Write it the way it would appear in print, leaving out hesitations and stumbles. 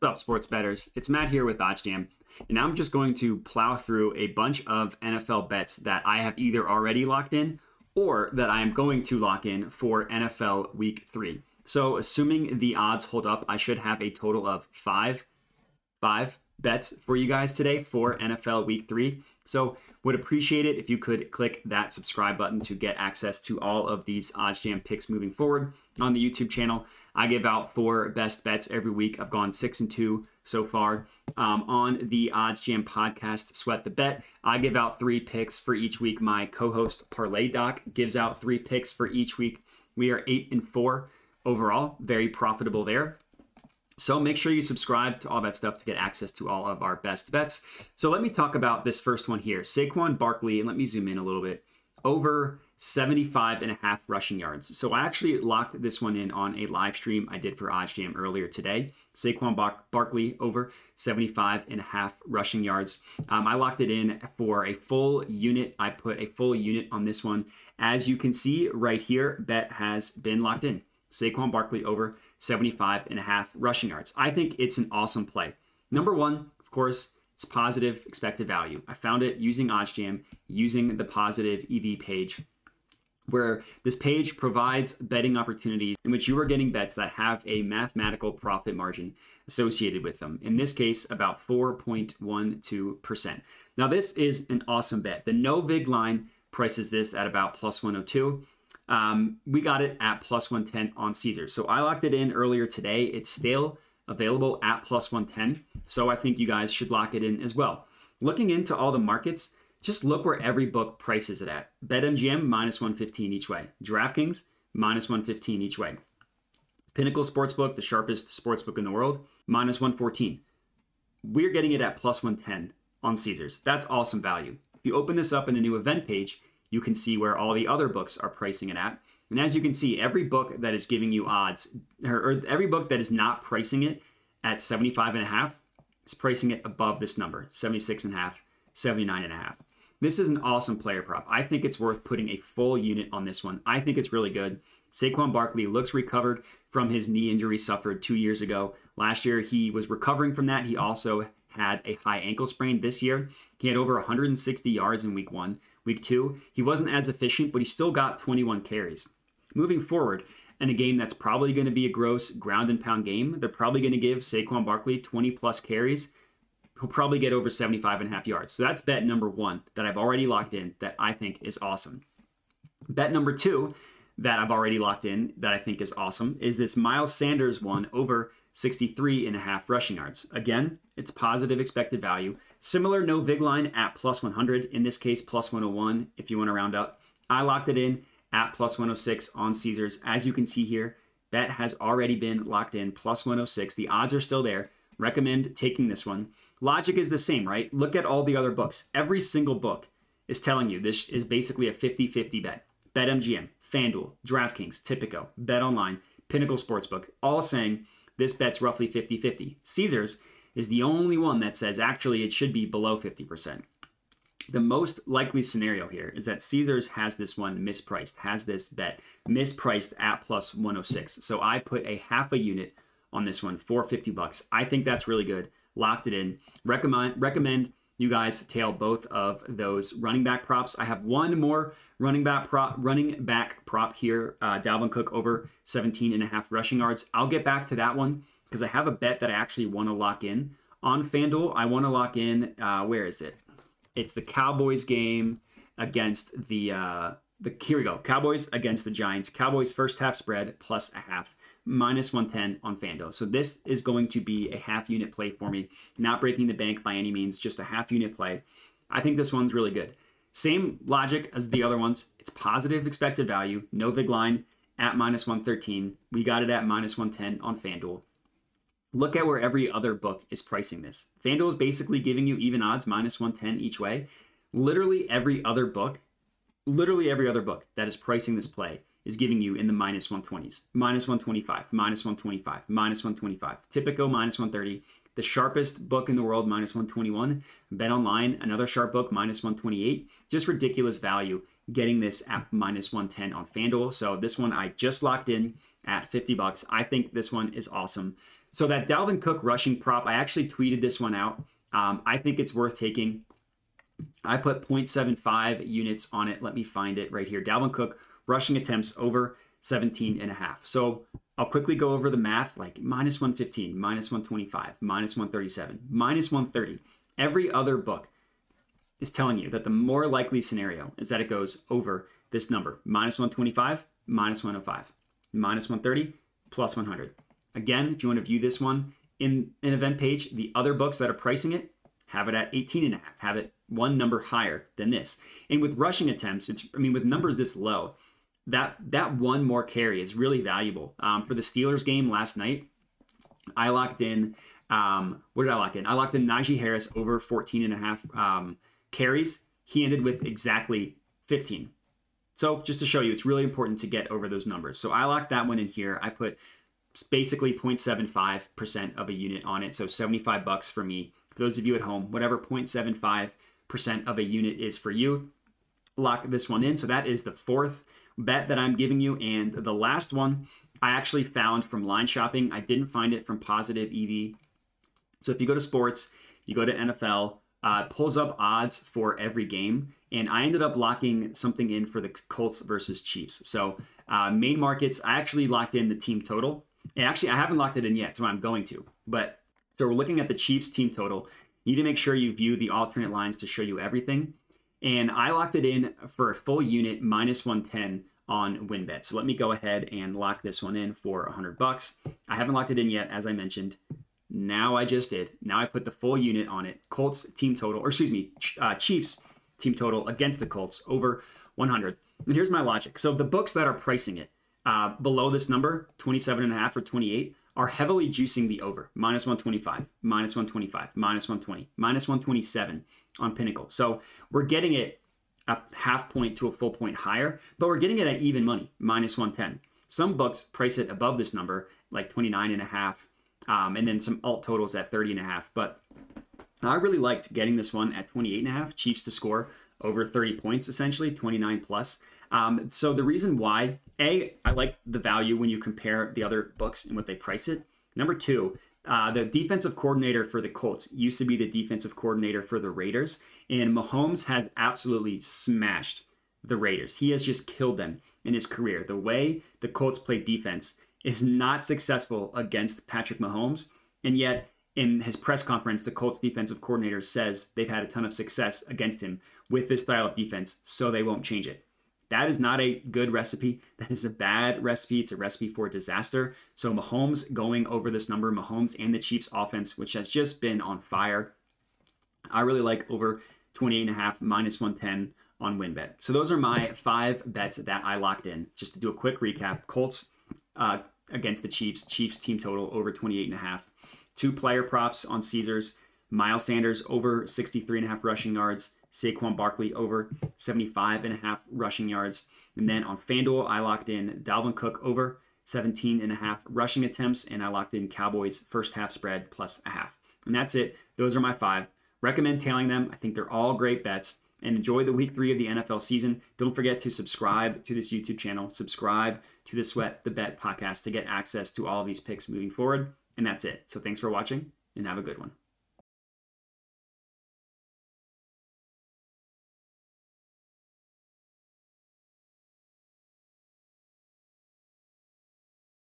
What's up, sports bettors? It's Matt here with OddsJam, and I'm just going to plow through a bunch of NFL bets that I have either already locked in or that I am going to lock in for NFL Week 3. So assuming the odds hold up, I should have a total of five bets for you guys today for NFL Week 3. So would appreciate it if you could click that subscribe button to get access to all of these OddsJam picks moving forward on the YouTube channel. I give out 4 best bets every week. I've gone 6-2 so far. On the OddsJam podcast, Sweat the Bet, I give out 3 picks for each week. My co-host Parlay Doc gives out 3 picks for each week. We are 8-4 overall, very profitable there. So make sure you subscribe to all that stuff to get access to all of our best bets. So let me talk about this first one here. Saquon Barkley, and let me zoom in a little bit, over 75.5 rushing yards. So I actually locked this one in on a live stream I did for OddsJam earlier today. Saquon Barkley over 75.5 rushing yards. I locked it in for a full unit. I put a full unit on this one. As you can see right here, bet has been locked in. Saquon Barkley over 75.5 rushing yards. I think it's an awesome play. Number one, of course, it's positive expected value. I found it using OddsJam, using the Positive EV page, where this page provides betting opportunities in which you are getting bets that have a mathematical profit margin associated with them. In this case, about 4.12%. Now, this is an awesome bet. The No-Vig line prices this at about plus 102. We got it at plus 110 on Caesars. So I locked it in earlier today. It's still available at plus 110. So I think you guys should lock it in as well. Looking into all the markets, just look where every book prices it at. BetMGM minus 115 each way. DraftKings minus 115 each way. Pinnacle Sportsbook, the sharpest sportsbook in the world, minus 114. We're getting it at plus 110 on Caesars. That's awesome value. If you open this up in a new event page, you can see where all the other books are pricing it at. And as you can see, every book that is giving you odds, or every book that is not pricing it at 75.5 is pricing it above this number, 76.5, 79.5. This is an awesome player prop. I think it's worth putting a full unit on this one. I think it's really good. Saquon Barkley looks recovered from his knee injury suffered 2 years ago. Last year, he was recovering from that. He also had a high ankle sprain. This year, he had over 160 yards in week 1. Week 2, he wasn't as efficient, but he still got 21 carries. Moving forward, in a game that's probably going to be a gross ground and pound game, they're probably going to give Saquon Barkley 20 plus carries. He'll probably get over 75.5 yards. So that's bet number one that I've already locked in that I think is awesome. Bet number two that I've already locked in that I think is awesome is this Miles Sanders one over 63.5 rushing yards. Again, it's positive expected value. Similar no-vig line at plus 100, in this case plus 101 if you want to round up. I locked it in at plus 106 on Caesars. As you can see here, bet has already been locked in, plus 106. The odds are still there. Recommend taking this one. Logic is the same, right? Look at all the other books. Every single book is telling you this is basically a 50-50 bet. BetMGM, FanDuel, DraftKings, Tipico, BetOnline, Pinnacle Sportsbook, all saying this bet's roughly 50-50. Caesars is the only one that says actually it should be below 50%. The most likely scenario here is that Caesars has this one mispriced, has this bet mispriced at plus 106. So I put a half a unit on this one for $50. I think that's really good. Locked it in. Recommend you guys tail both of those running back props. I have one more running back prop here. Dalvin Cook over 17.5 rushing yards. I'll get back to that one because I have a bet that I actually want to lock in on FanDuel. I want to lock in, where is it? It's the Cowboys game against the here we go. Cowboys against the Giants. Cowboys first half spread plus a half, minus 110 on FanDuel. So this is going to be a half unit play for me. Not breaking the bank by any means, just a half unit play. I think this one's really good. Same logic as the other ones. It's positive expected value. No vig line at minus 113. We got it at minus 110 on FanDuel. Look at where every other book is pricing this. FanDuel is basically giving you even odds, minus 110 each way. Literally every other book that is pricing this play is giving you in the minus 120s, minus 125, minus 125, minus 125. Tipico, minus 130. The sharpest book in the world, minus 121. BetOnline, another sharp book, minus 128. Just ridiculous value getting this at minus 110 on FanDuel. So this one I just locked in at $50. I think this one is awesome. So that Dalvin Cook rushing prop, I actually tweeted this one out. I think it's worth taking. I put 0.75 units on it. Let me find it right here. Dalvin Cook rushing attempts over 17.5. So I'll quickly go over the math, like minus 115, minus 125, minus 137, minus 130. Every other book is telling you that the more likely scenario is that it goes over this number, minus 125, minus 105, minus 130, plus 100. Again, if you want to view this one in an event page, the other books that are pricing it have it at 18.5, have it one number higher than this. And with rushing attempts, it's, I mean, with numbers this low, that one more carry is really valuable. For the Steelers game last night, I locked in, what did I lock in? I locked in Najee Harris over 14.5 carries. He ended with exactly 15. So just to show you, it's really important to get over those numbers. So I locked that one in here. I put basically 0.75% of a unit on it. So $75 for me. For those of you at home, whatever 0.75% of a unit is for you, lock this one in. So that is the fourth bet that I'm giving you. And the last one I actually found from line shopping. I didn't find it from Positive EV. So if you go to sports, you go to NFL, it pulls up odds for every game. And I ended up locking something in for the Colts versus Chiefs. So main markets, I actually locked in the team total. And actually, I haven't locked it in yet, so I'm going to. But so we're looking at the Chiefs team total. You need to make sure you view the alternate lines to show you everything. And I locked it in for a full unit, minus 110 on WinBet. So let me go ahead and lock this one in for $100. I haven't locked it in yet, as I mentioned. Now I just did. Now I put the full unit on it. Colts team total, or excuse me, Chiefs team total against the Colts over 100. And here's my logic. So the books that are pricing it below this number, 27.5 or 28, are heavily juicing the over, minus 125, minus 125, minus 120, minus 127 on Pinnacle. So we're getting it a half point to a full point higher, but we're getting it at even money, minus 110. Some books price it above this number, like 29.5, and then some alt totals at 30.5. But I really liked getting this one at 28.5, Chiefs to score over 30 points, essentially 29 plus. So the reason why, A, I like the value when you compare the other books and what they price it. Number two, the defensive coordinator for the Colts used to be the defensive coordinator for the Raiders, and Mahomes has absolutely smashed the Raiders. He has just killed them in his career. The way the Colts play defense is not successful against Patrick Mahomes, and yet in his press conference, the Colts defensive coordinator says they've had a ton of success against him with this style of defense, so they won't change it. That is not a good recipe. That is a bad recipe. It's a recipe for disaster. So Mahomes going over this number, Mahomes and the Chiefs offense, which has just been on fire. I really like over 28.5, minus 110 on WinBet. So those are my five bets that I locked in. Just to do a quick recap, Colts against the Chiefs, Chiefs team total over 28.5. Two player props on Caesars, Miles Sanders over 63.5 rushing yards, Saquon Barkley over 75.5 rushing yards. And then on FanDuel, I locked in Dalvin Cook over 17.5 rushing attempts, and I locked in Cowboys first half spread plus a half. And that's it. Those are my five. Recommend tailing them. I think they're all great bets. And enjoy the week 3 of the NFL season. Don't forget to subscribe to this YouTube channel. Subscribe to the Sweat the Bet podcast to get access to all of these picks moving forward. And that's it. So thanks for watching and have a good one.